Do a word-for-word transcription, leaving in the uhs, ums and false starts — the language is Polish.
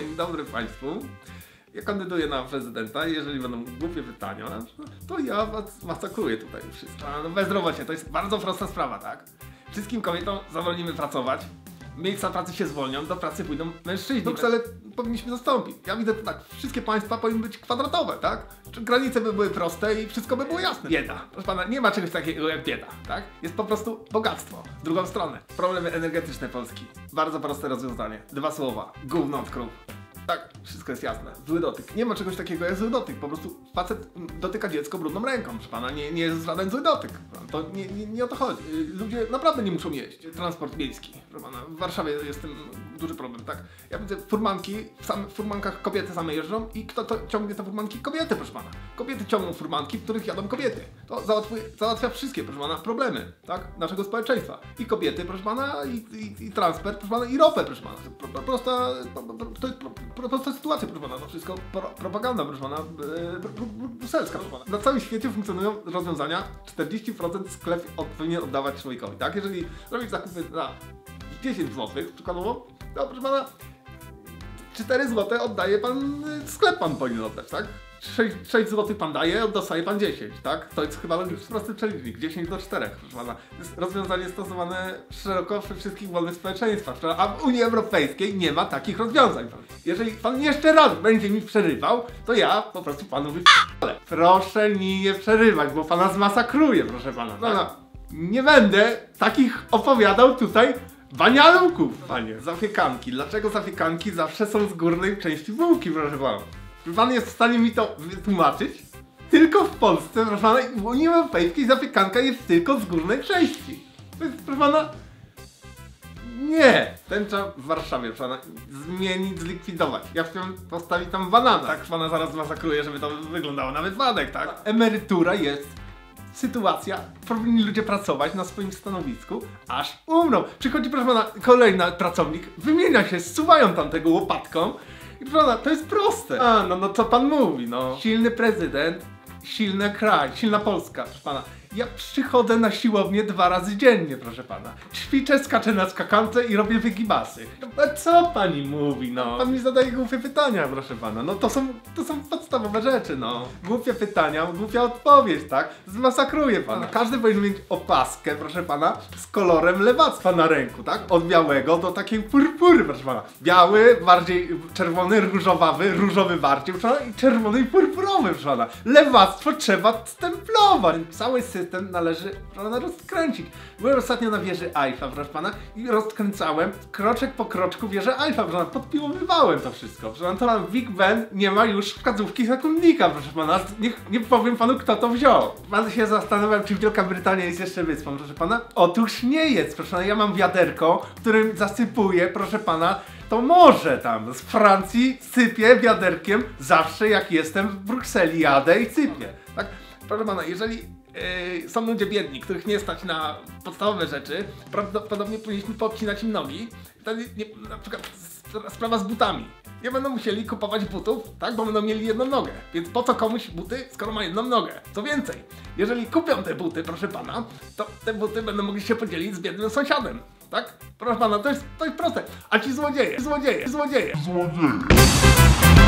Dzień dobry Państwu. Ja kandyduję na prezydenta i jeżeli będą głupie pytania, to ja was masakruję tutaj wszystko. No bezrobocie, to jest bardzo prosta sprawa, tak? Wszystkim kobietom zabronimy pracować, miejsca pracy się zwolnią, do pracy pójdą mężczyźni. No ale powinniśmy zastąpić. Ja widzę to tak, wszystkie państwa powinny być kwadratowe, tak? Granice by były proste i wszystko by było jasne. Bieda. Proszę pana, nie ma czegoś takiego jak bieda, tak? Jest po prostu bogactwo. Drugą stronę. Problemy energetyczne Polski. Bardzo proste rozwiązanie. Dwa słowa. Gówno od krów. Tak, wszystko jest jasne. Zły dotyk. Nie ma czegoś takiego jak zły dotyk. Po prostu facet dotyka dziecko brudną ręką. Proszę pana, nie, nie jest żaden zły dotyk. To nie, nie, nie o to chodzi. Ludzie naprawdę nie muszą jeść. Transport miejski. Proszę pana, w Warszawie jest ten duży problem, tak? Ja widzę furmanki, w, same, w furmankach kobiety same jeżdżą i kto to ciągnie te furmanki? Kobiety, proszę pana. Kobiety ciągną furmanki, w których jadą kobiety. To załatwi, załatwia wszystkie, proszę pana, problemy, tak? Naszego społeczeństwa. I kobiety, proszę pana, i, i, i transport, proszę pana, i ropę, proszę pana. Pro, prosta, pro, pro, to jest pro, prosta sytuacja, proszę pana, to wszystko pro, propaganda, proszę pana, bruselska, proszę pana. Na całym świecie funkcjonują rozwiązania, czterdzieści procent sklep od, powinien oddawać człowiekowi, tak? Jeżeli robisz zakupy na dziesięć złotych, przykładowo, to proszę pana, cztery złote oddaje pan, sklep pan powinien oddać, tak? sześć złotych pan daje, dostaje pan dziesięć, tak? To jest chyba prosty przelicznik, dziesięć do czterech, proszę pana. Jest rozwiązanie stosowane szeroko we wszystkich wolnych społeczeństwach, a w Unii Europejskiej nie ma takich rozwiązań. Jeżeli pan jeszcze raz będzie mi przerywał, to ja po prostu panu wyp***lę. Proszę mi nie przerywać, bo pana zmasakruję, proszę pana. No, no, nie będę takich opowiadał tutaj banialunków, panie. Zapiekanki. Dlaczego zapiekanki zawsze są z górnej części bułki, proszę pana? Pan jest w stanie mi to wytłumaczyć? Tylko w Polsce, proszę pana, w Unii Europejskiej zapiekanka jest tylko z górnej części. To jest, proszę pana... Nie! Tęcza w Warszawie, proszę pana, zmienić, zlikwidować. Ja chciałem postawić tam banana. Tak, pana zaraz masakruje, żeby to wyglądało na wypadek, tak? Emerytura jest... sytuacja, powinni ludzie pracować na swoim stanowisku, aż umrą. Przychodzi, proszę pana, kolejny pracownik, wymienia się, zsuwają tamtego łopatką. I proszę pana, to jest proste. A, no, no co pan mówi, no. Silny prezydent, silny kraj, silna Polska, proszę pana. Ja przychodzę na siłownię dwa razy dziennie, proszę pana. Ćwiczę, skaczę na skakance i robię wygibasy. A co pani mówi, no? Pan mi zadaje głupie pytania, proszę pana. No to są, to są podstawowe rzeczy, no. Głupie pytania, głupia odpowiedź, tak? Zmasakruje pana. Każdy powinien mieć opaskę, proszę pana, z kolorem lewactwa na ręku, tak? Od białego do takiej purpury, proszę pana. Biały, bardziej czerwony, różowawy, różowy bardziej, proszę pana, i czerwony i purpurowy, proszę pana. Lewactwo trzeba stemplować. Cały system ten należy rozkręcić. Byłem ostatnio na wieży Eiffla, proszę pana, i rozkręcałem kroczek po kroczku wieżę Eiffla, proszę pana, podpiłowywałem to wszystko. Proszę pana, to nam Big Ben nie ma już wskazówki sekundnika, proszę pana, niech, nie powiem panu, kto to wziął. Pan się zastanawiał, czy Wielka Brytania jest jeszcze wyspą, proszę pana. Otóż nie jest, proszę pana, ja mam wiaderko, którym zasypuję, proszę pana, to morze tam. Z Francji sypię wiaderkiem zawsze, jak jestem w Brukseli, jadę i sypię. Tak? Proszę pana, jeżeli Yy, są ludzie biedni, których nie stać na podstawowe rzeczy, prawdopodobnie powinniśmy podcinać im nogi. Wtedy nie, na przykład sprawa z butami. Nie będą musieli kupować butów, tak, bo będą mieli jedną nogę. Więc po co komuś buty, skoro ma jedną nogę? Co więcej, jeżeli kupią te buty, proszę pana, to te buty będą mogli się podzielić z biednym sąsiadem, tak? Proszę pana, to jest, to jest proste. A ci złodzieje, złodzieje, złodzieje, złodzieje.